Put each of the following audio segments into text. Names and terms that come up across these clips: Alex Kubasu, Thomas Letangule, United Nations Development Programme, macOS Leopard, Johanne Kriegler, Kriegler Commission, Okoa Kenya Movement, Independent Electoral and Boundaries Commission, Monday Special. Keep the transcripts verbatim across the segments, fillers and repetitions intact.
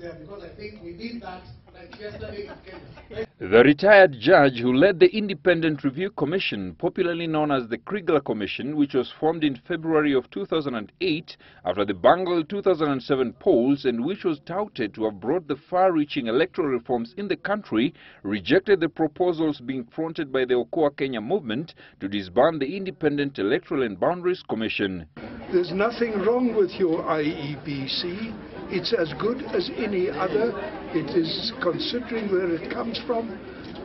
there because I think we need that like yesterday in Kenya. The retired judge who led the Independent Review Commission, popularly known as the Kriegler Commission, which was formed in February of two thousand eight after the bungled two thousand seven polls and which was touted to have brought the far-reaching electoral reforms in the country, rejected the proposals being fronted by the Okoa Kenya Movement to disband the Independent Electoral and Boundaries Commission. There's nothing wrong with your I E B C. It's as good as any other. It is, considering where it comes from,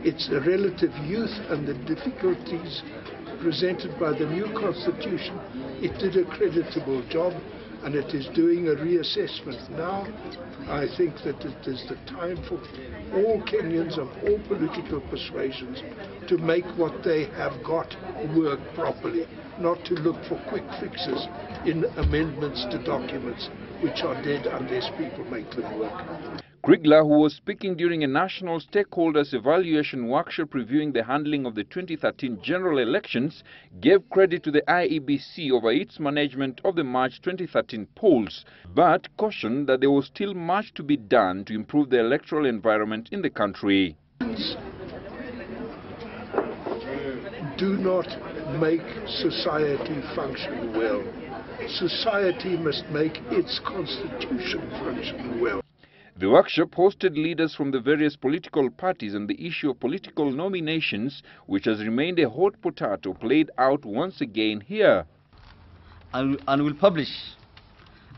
its relative youth and the difficulties presented by the new constitution, it did a creditable job and it is doing a reassessment now. I think that it is the time for all Kenyans of all political persuasions to make what they have got work properly, not to look for quick fixes in amendments to documents which are dead unless people make them work. Kriegler, who was speaking during a national stakeholders evaluation workshop reviewing the handling of the twenty thirteen general elections, gave credit to the I E B C over its management of the March twenty thirteen polls, but cautioned that there was still much to be done to improve the electoral environment in the country. Do not make society function well. Society must make its constitution function well. The workshop hosted leaders from the various political parties, and the issue of political nominations, which has remained a hot potato, played out once again here. And, and will publish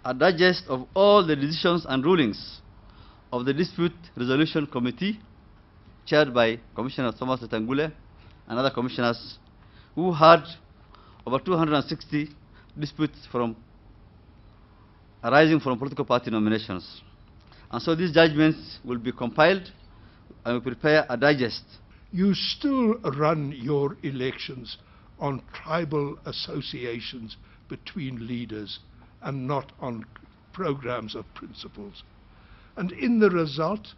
a digest of all the decisions and rulings of the Dispute Resolution Committee, chaired by Commissioner Thomas Letangule and other commissioners, who had over two hundred sixty disputes from, arising from political party nominations. And so these judgments will be compiled and we prepare a digest. You still run your elections on tribal associations between leaders and not on programs of principles. And in the result,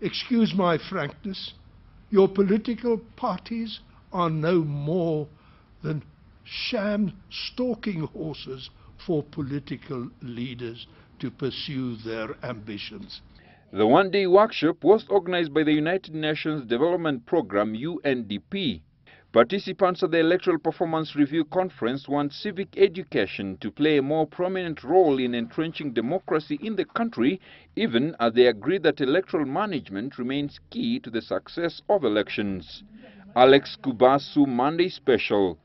excuse my frankness, your political parties are no more than sham stalking horses for political leaders to pursue their ambitions. The one-day workshop was organized by the United Nations Development Programme, U N D P. Participants at the Electoral Performance Review Conference want civic education to play a more prominent role in entrenching democracy in the country, even as they agree that electoral management remains key to the success of elections. Alex Kubasu, Monday Special.